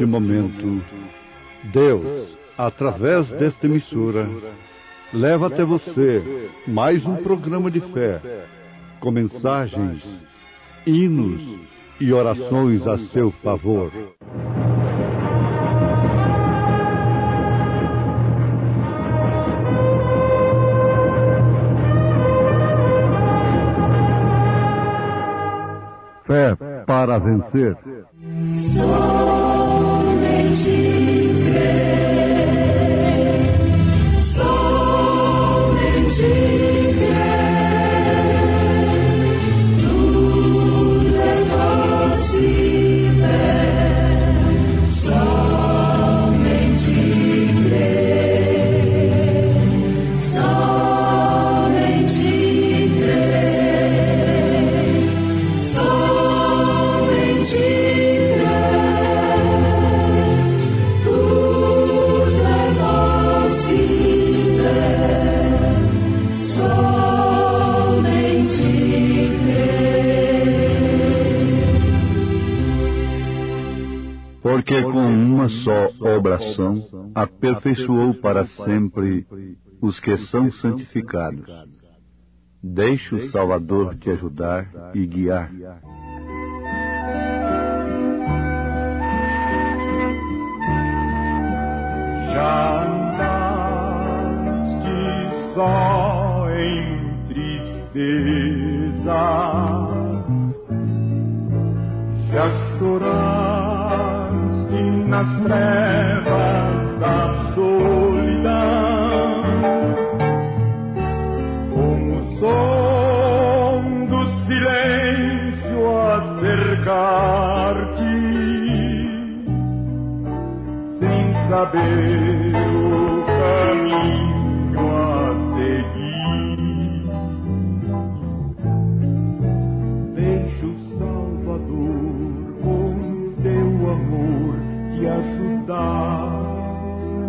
neste momento, Deus, através desta emissora, leva até você mais um programa de fé, com mensagens, hinos e orações a seu favor. Fé para vencer. Porque com uma só oração aperfeiçoou para sempre os que são santificados. Deixe o Salvador te ajudar e guiar. Já andaste só em tristeza, já choraste nas trevas da solidão, como o som do silêncio a cercar-te, sem saber o caminho a seguir. Deixa o Salvador com seu amor te ajudar,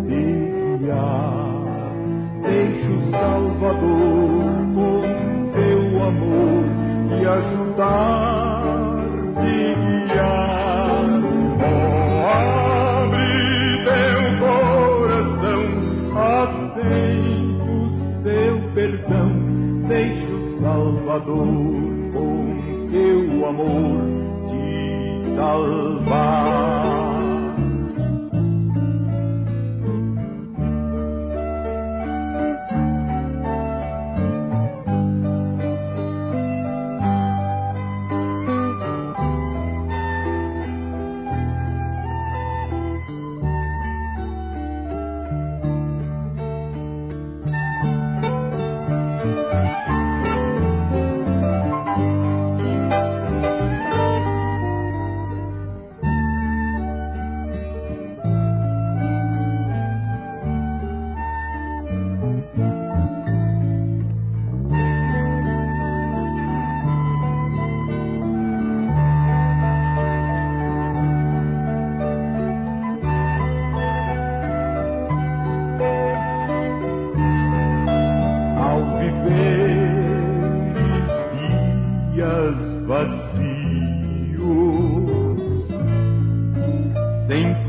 te guiar. Deixa o Salvador com seu amor te ajudar, te guiar. Oh, abre teu coração, aceita o seu perdão. Deixa o Salvador com seu amor te salvar.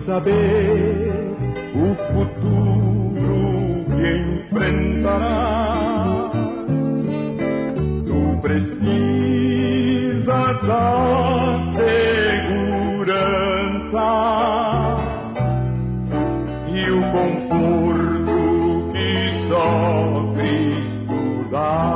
Saber o futuro que enfrentarás, tu precisas da segurança e o conforto que só Cristo dá.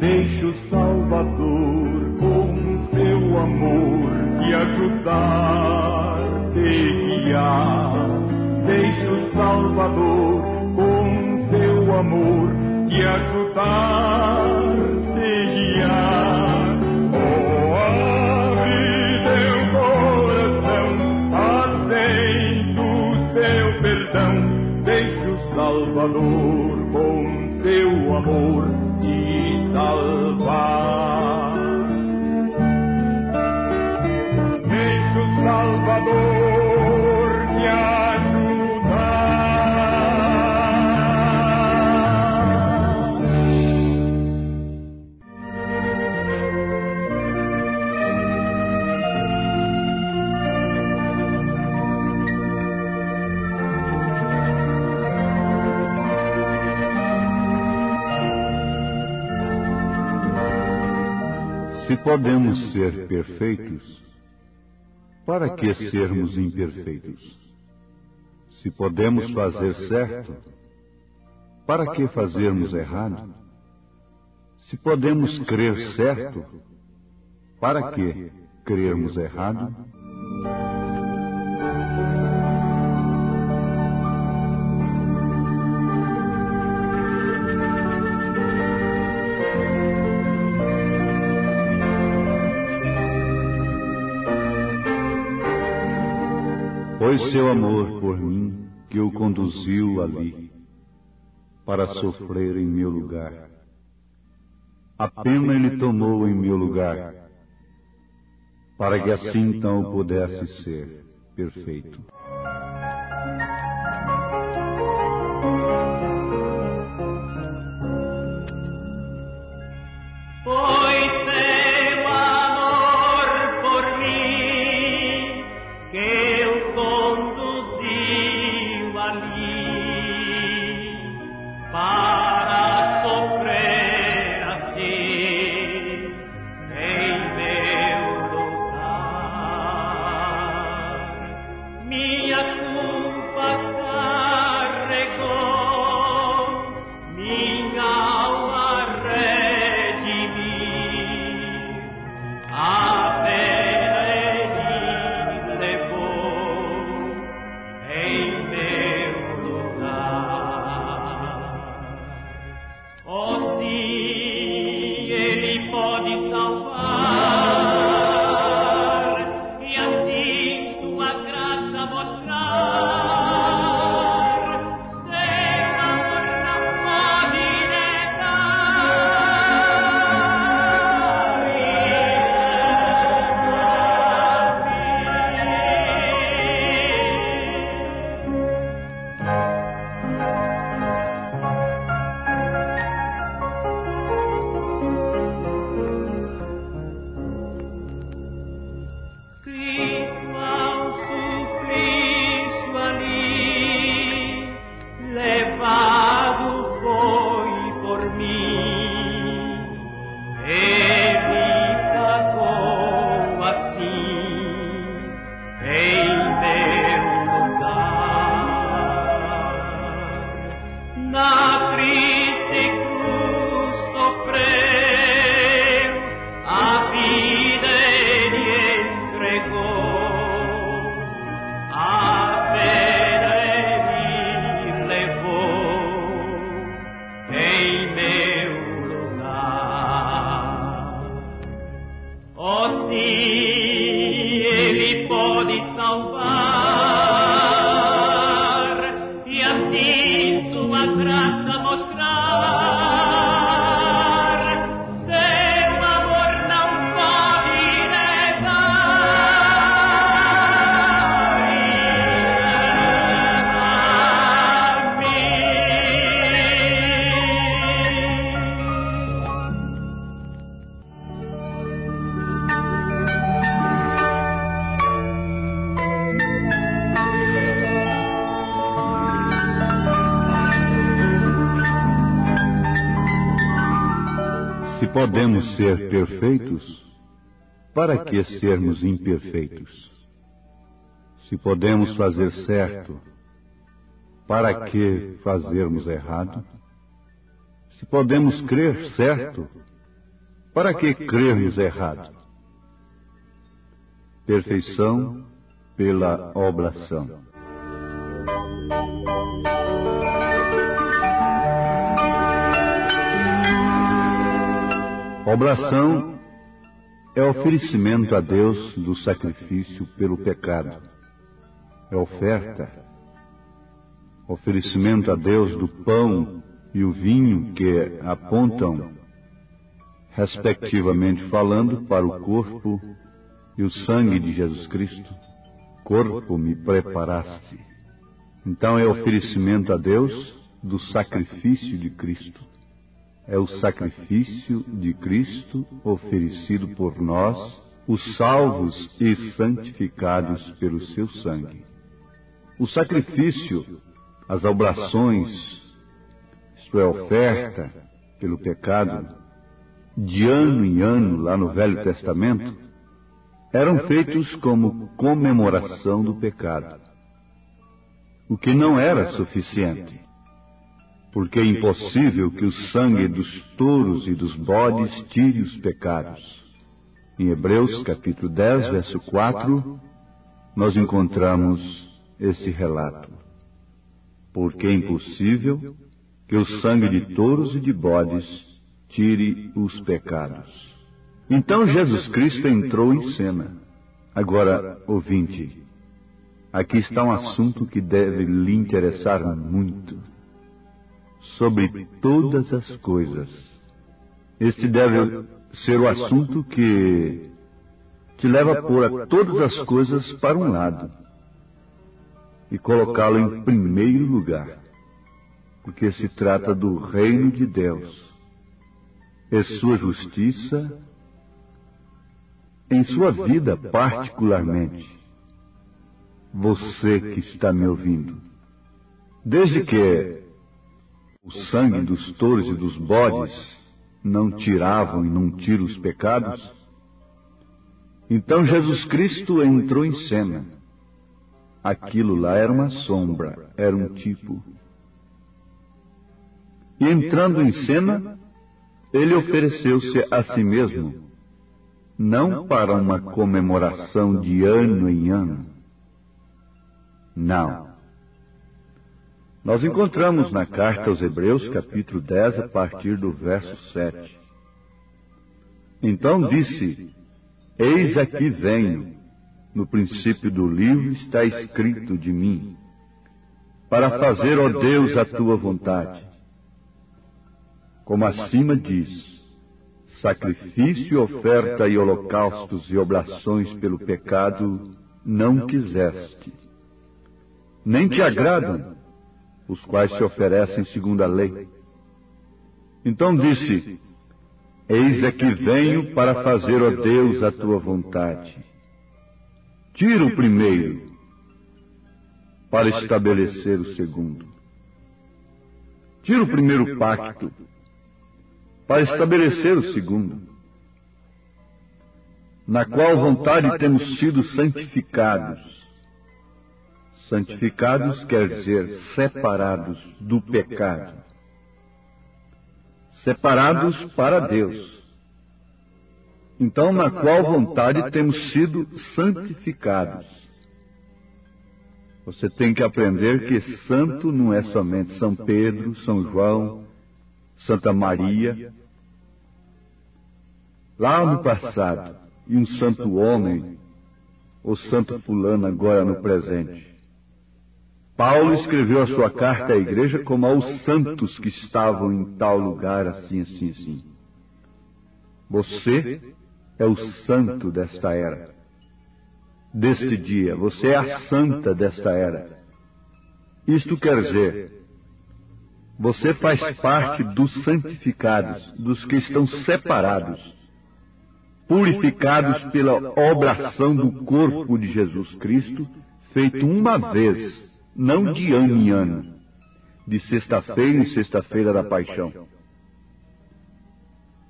Deixa o Salvador com seu amor te ajudar, te guiar. Deixa o Salvador com seu amor te ajudar, te guiar. Oh, abre teu coração, aceita o seu perdão. Deixa o Salvador com seu amor te salvar. Salvador te ajudar. Se podemos ser perfeitos, para que sermos imperfeitos? Se podemos fazer certo, para que fazermos errado? Se podemos crer certo, para que crermos errado? Foi seu amor por mim que o conduziu ali, para sofrer em meu lugar. A pena ele tomou em meu lugar, para que assim então pudesse ser perfeito. Podemos ser perfeitos, para que sermos imperfeitos? Se podemos fazer certo, para que fazermos errado? Se podemos crer certo, para que crermos errado? Perfeição pela oblação. Oblação é oferecimento a Deus do sacrifício pelo pecado. É oferta, oferecimento a Deus do pão e o vinho que apontam, respectivamente falando, para o corpo e o sangue de Jesus Cristo. Corpo me preparaste. Então é oferecimento a Deus do sacrifício de Cristo. É o sacrifício de Cristo oferecido por nós, os salvos e santificados pelo seu sangue. O sacrifício, as oblações, isto é, oferta pelo pecado, de ano em ano, lá no Velho Testamento, eram feitos como comemoração do pecado, o que não era suficiente, porque é impossível que o sangue dos touros e dos bodes tire os pecados. Em Hebreus capítulo 10, verso 4, nós encontramos esse relato. Porque é impossível que o sangue de touros e de bodes tire os pecados. Então Jesus Cristo entrou em cena. Agora, ouvinte, aqui está um assunto que deve lhe interessar muito. Sobre todas as coisas. Este deve ser o assunto que te leva a pôr a todas as coisas para um lado e colocá-lo em primeiro lugar, porque se trata do reino de Deus, é sua justiça em sua vida particularmente. Você que está me ouvindo, desde que o sangue dos touros e dos bodes não tiravam e não tira os pecados, então Jesus Cristo entrou em cena. Aquilo lá era uma sombra, era um tipo. E entrando em cena, ele ofereceu-se a si mesmo, não para uma comemoração de ano em ano. Não. Nós encontramos na carta aos Hebreus, capítulo 10, a partir do verso 7. Então disse: eis aqui venho, no princípio do livro está escrito de mim, para fazer, ó Deus, a tua vontade. Como acima diz, sacrifício, oferta e holocaustos e oblações pelo pecado não quiseste, nem te agradam, os quais se oferecem segundo a lei. Então disse: eis aqui venho para fazer, ó Deus, a tua vontade. Tira o primeiro, para estabelecer o segundo. Tira o primeiro pacto, para estabelecer o segundo, na qual vontade temos sido santificados. Santificados quer dizer separados do pecado, separados para Deus. Então, na qual vontade temos sido santificados. Você tem que aprender que santo não é somente São Pedro, São João, Santa Maria. Lá no passado, e um santo homem, ou santo fulano agora no presente. Paulo escreveu a sua carta à igreja como aos santos que estavam em tal lugar, assim, assim, assim. Você é o santo desta era, deste dia. Você é a santa desta era. Isto quer dizer, você faz parte dos santificados, dos que estão separados, purificados pela obração do corpo de Jesus Cristo, feito uma vez. Não de ano em ano, de sexta-feira em sexta-feira da paixão.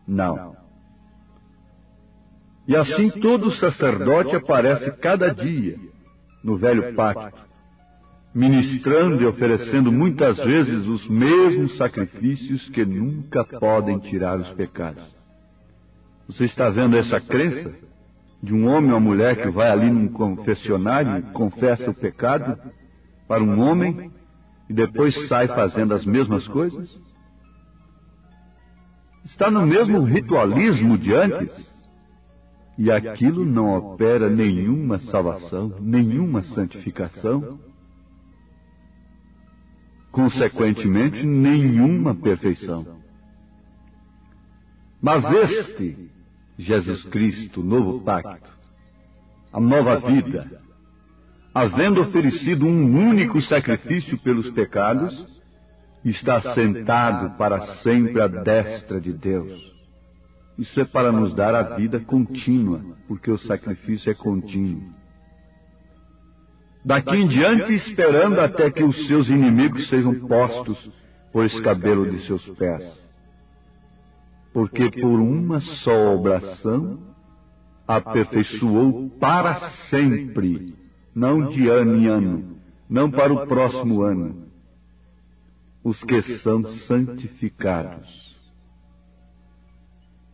Não. E assim todo sacerdote aparece cada dia no velho pacto, ministrando e oferecendo muitas vezes os mesmos sacrifícios que nunca podem tirar os pecados. Você está vendo essa crença de um homem ou mulher que vai ali num confessionário e confessa o pecado para um homem, e depois sai fazendo as mesmas coisas? Está no mesmo ritualismo de antes, e aquilo não opera nenhuma salvação, nenhuma santificação, consequentemente, nenhuma perfeição. Mas este, Jesus Cristo, o novo pacto, a nova vida, havendo oferecido um único sacrifício pelos pecados, está sentado para sempre à destra de Deus. Isso é para nos dar a vida contínua, porque o sacrifício é contínuo. Daqui em diante, esperando até que os seus inimigos sejam postos por escabelo de seus pés. porque por uma só obração aperfeiçoou para sempre, não de ano em ano, não para o próximo ano, os que são santificados.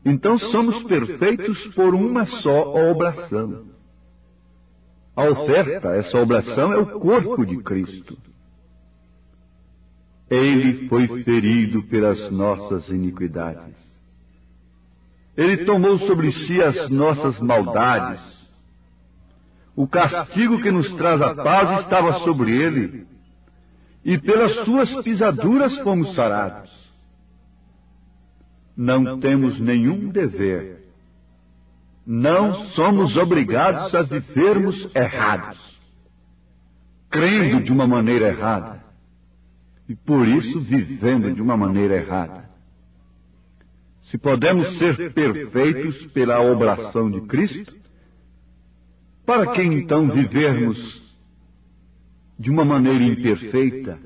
Então somos perfeitos por uma só obração. A oferta, essa obração, é o corpo de Cristo. Ele foi ferido pelas nossas iniquidades. Ele tomou sobre si as nossas maldades. O castigo que nos traz a paz estava sobre ele, e pelas suas pisaduras fomos sarados. Não temos nenhum dever. Não somos obrigados a vivermos errados, crendo de uma maneira errada, e por isso vivendo de uma maneira errada. Se podemos ser perfeitos pela obração de Cristo, para que então vivermos de uma maneira imperfeita,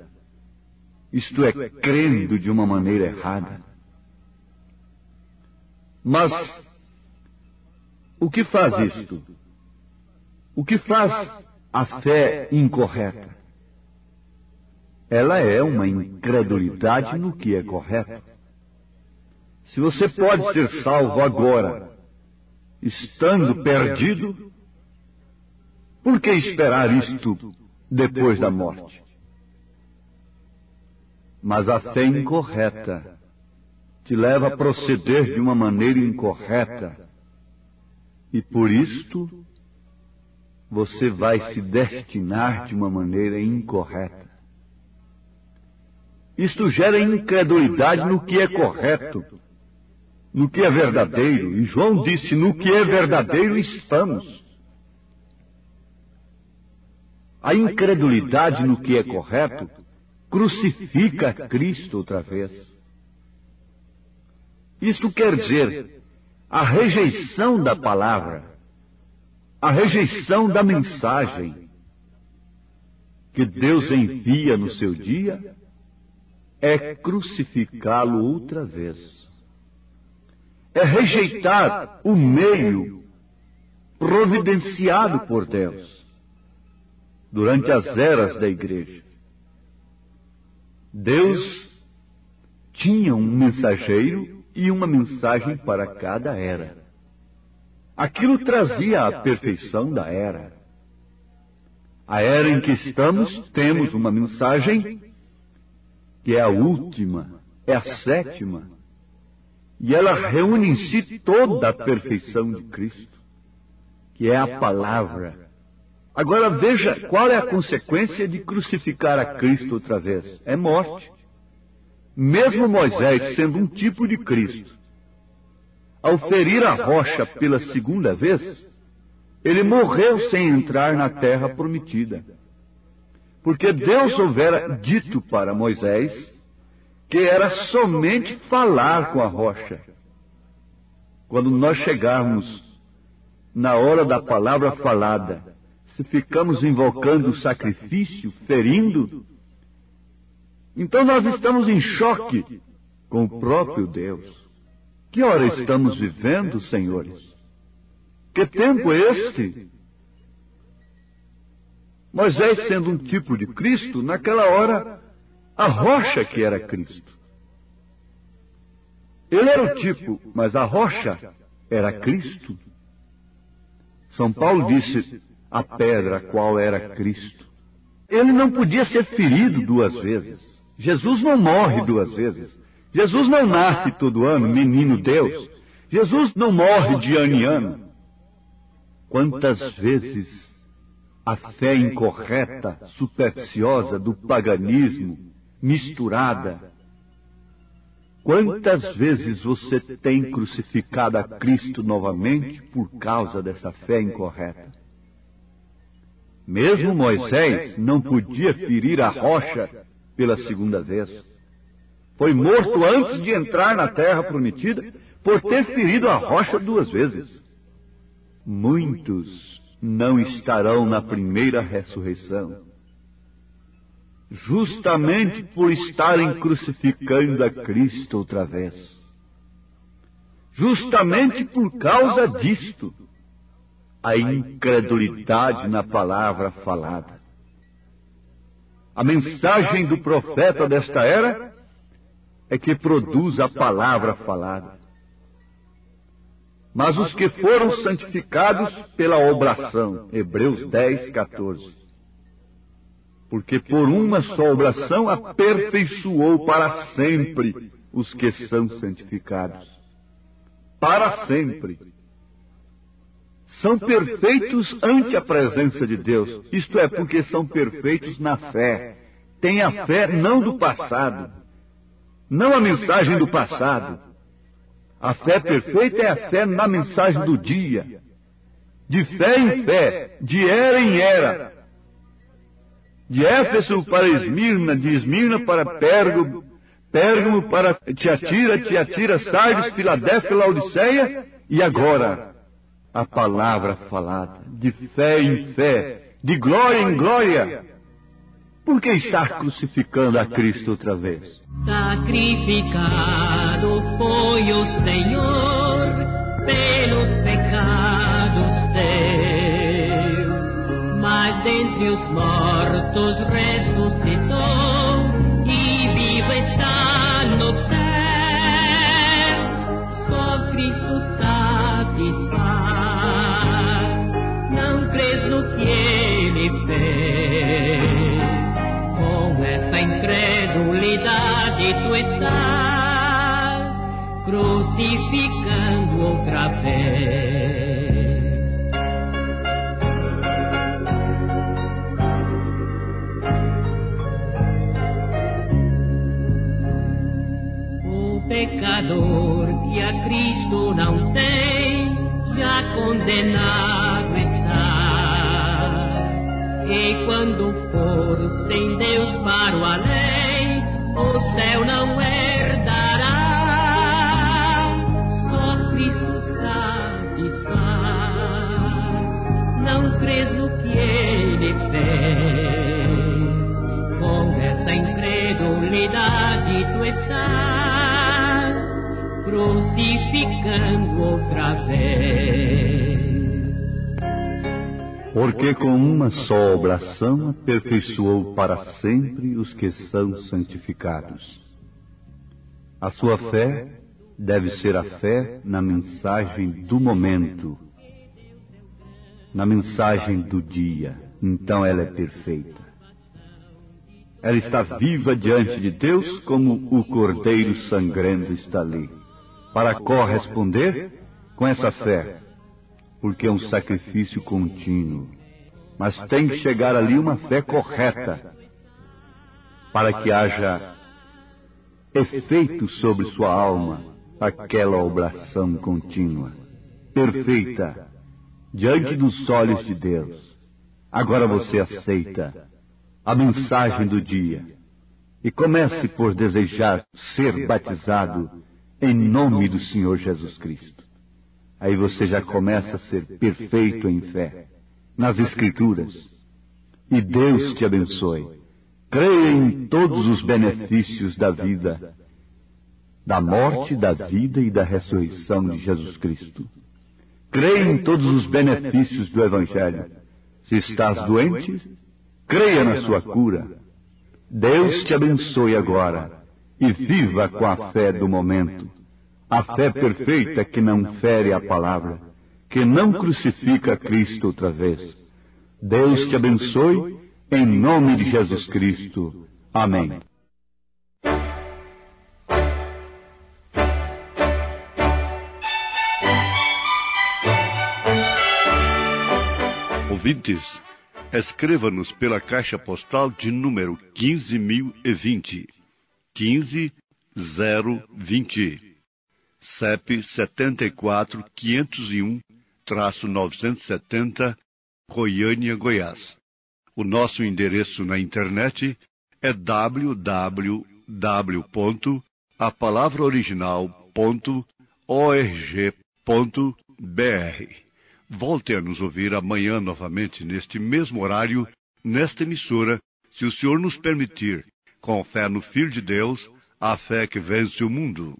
isto é, crendo de uma maneira errada? Mas o que faz isto? O que faz a fé incorreta? Ela é uma incredulidade no que é correto. Se você pode ser salvo agora, estando perdido, por que esperar isto depois da morte? Mas a fé incorreta te leva a proceder de uma maneira incorreta, e por isto você vai se destinar de uma maneira incorreta. Isto gera incredulidade no que é correto, no que é verdadeiro, e João disse, no que é verdadeiro estamos. A incredulidade no que é correto crucifica Cristo outra vez. Isto quer dizer a rejeição da palavra, a rejeição da mensagem que Deus envia no seu dia é crucificá-lo outra vez. É rejeitar o meio providenciado por Deus durante as eras da igreja. Deus tinha um mensageiro e uma mensagem para cada era. Aquilo trazia a perfeição da era. A era em que estamos, temos uma mensagem que é a última, é a sétima, e ela reúne em si toda a perfeição de Cristo, que é a palavra. Agora veja qual é a consequência de crucificar a Cristo outra vez. É morte. Mesmo Moisés, sendo um tipo de Cristo, ao ferir a rocha pela segunda vez, ele morreu sem entrar na terra prometida. Porque Deus houvera dito para Moisés que era somente falar com a rocha. Quando nós chegarmos na hora da palavra falada, se ficamos invocando o sacrifício, ferindo, então nós estamos em choque com o próprio Deus. Que hora estamos vivendo, senhores? Que tempo é este? Moisés, sendo um tipo de Cristo, naquela hora, a rocha que era Cristo. Ele era o tipo, mas a rocha era Cristo. São Paulo disse, a pedra qual era Cristo. Ele não podia ser ferido duas vezes. Jesus não morre duas vezes. Jesus não nasce todo ano, menino Deus. Jesus não morre de ano em ano. Quantas vezes a fé incorreta, supersticiosa do paganismo, misturada, quantas vezes você tem crucificado a Cristo novamente por causa dessa fé incorreta? Mesmo Moisés não podia ferir a rocha pela segunda vez. Foi morto antes de entrar na terra prometida por ter ferido a rocha duas vezes. Muitos não estarão na primeira ressurreição, justamente por estarem crucificando a Cristo outra vez. justamente por causa disto, a incredulidade na palavra falada. A mensagem do profeta desta era é que produz a palavra falada. Mas os que foram santificados pela obração, Hebreus 10, 14. Porque por uma só obração aperfeiçoou para sempre os que são santificados. Para sempre. São perfeitos ante a presença de Deus, isto é, porque são perfeitos na fé. Têm a fé não do passado, não a mensagem do passado. A fé perfeita é a fé na mensagem do dia, de fé em fé, de era em era, de Éfeso para Esmirna, de Esmirna para Pérgamo, Pérgamo para Tiatira, Tiatira, Sardes, Filadélfia, Laodiceia, e agora a palavra falada, de fé em fé, de glória em glória. Por que estar crucificando a Cristo outra vez? Sacrificado foi o Senhor pelos pecados teus, mas dentre os mortos ressuscitou e vivo está nos céus. Só Cristo satisfaz, não crês no que Ele fez. Esta incredulidade tu estás crucificando outra vez. O pecador que a Cristo não tem, já condenado está. E quando for sem Deus para o além, o céu não herdará. Só Cristo satisfaz, não crês no que Ele fez. Com essa incredulidade tu estás crucificando outra vez. Porque com uma só obração aperfeiçoou para sempre os que são santificados. A sua fé deve ser a fé na mensagem do momento, na mensagem do dia. Então ela é perfeita. Ela está viva diante de Deus como o cordeiro sangrento está ali, para corresponder com essa fé. Porque é um sacrifício contínuo. Mas tem que chegar ali uma fé correta, para que haja efeito sobre sua alma, aquela obração contínua, perfeita, diante dos olhos de Deus. Agora você aceita a mensagem do dia e comece por desejar ser batizado em nome do Senhor Jesus Cristo. Aí você já começa a ser perfeito em fé, nas Escrituras. E Deus te abençoe. Creia em todos os benefícios da vida, da morte, da vida e da ressurreição de Jesus Cristo. Creia em todos os benefícios do Evangelho. Se estás doente, creia na sua cura. Deus te abençoe agora e viva com a fé do momento. A fé perfeita que não fere a palavra, que não crucifica Cristo outra vez. Deus te abençoe, em nome de Jesus Cristo. Amém. Ouvintes, escreva-nos pela caixa postal de número 15.020, 15.020. CEP 74-501-970, Goiânia, Goiás. O nosso endereço na internet é www.apalavraoriginal.org.br. Volte a nos ouvir amanhã novamente neste mesmo horário, nesta emissora, se o Senhor nos permitir, com fé no Filho de Deus, a fé que vence o mundo.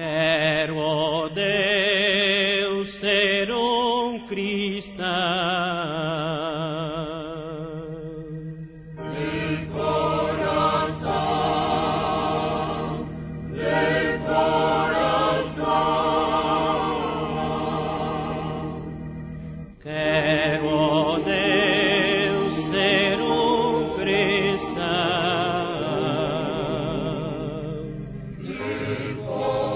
Quero, ó Deus, ser um cristão de coração, de coração. Quero, ó Deus, ser um cristão de coração.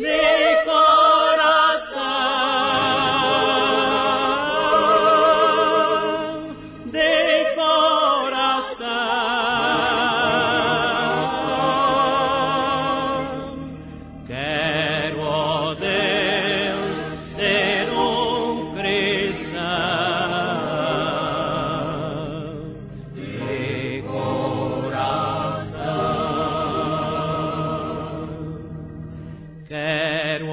De coração, de coração, quero, ó Deus, ser um cristão de coração. Quero,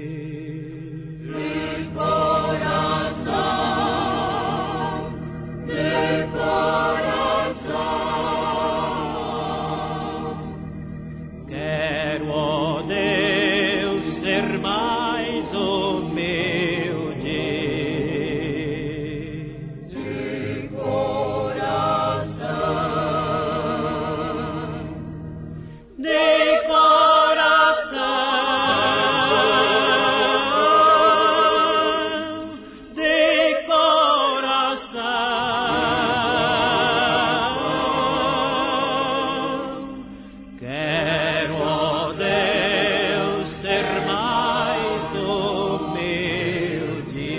ó Deus, ser mais humilde. De coração, quero, ó Deus, ser mais humilde.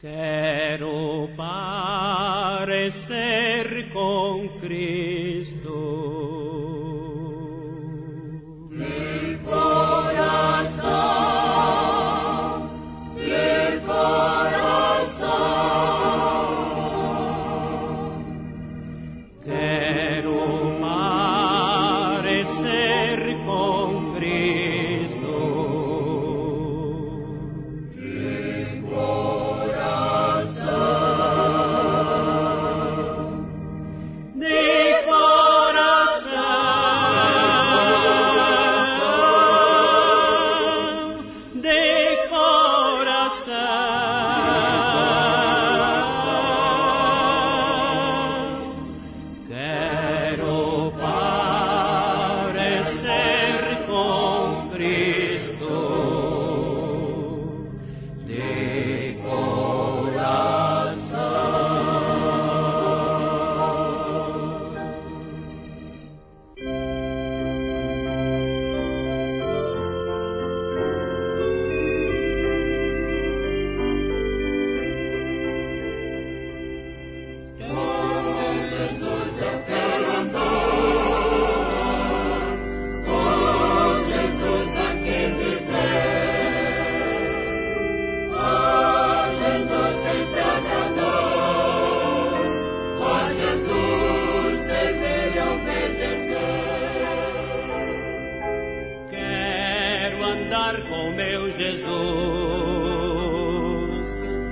Quero parecer com Cristo. De coração, quero parecer com Cristo. Andar com meu Jesus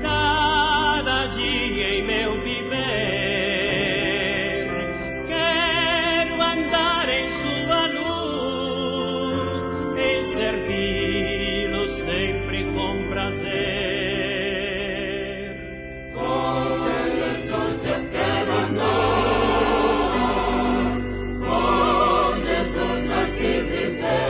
cada dia em meu viver. Quero andar em sua luz e servi-lo sempre com prazer. Com Jesus eu quero andar, com Jesus aqui viver.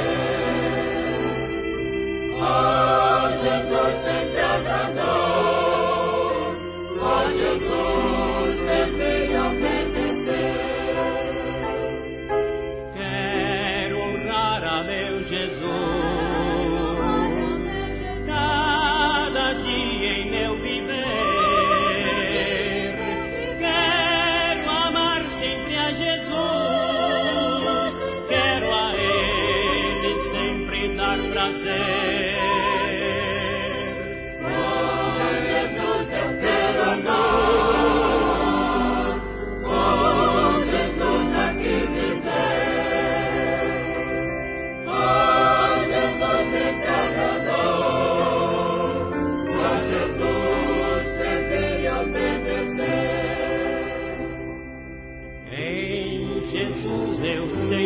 Deus eu tenho.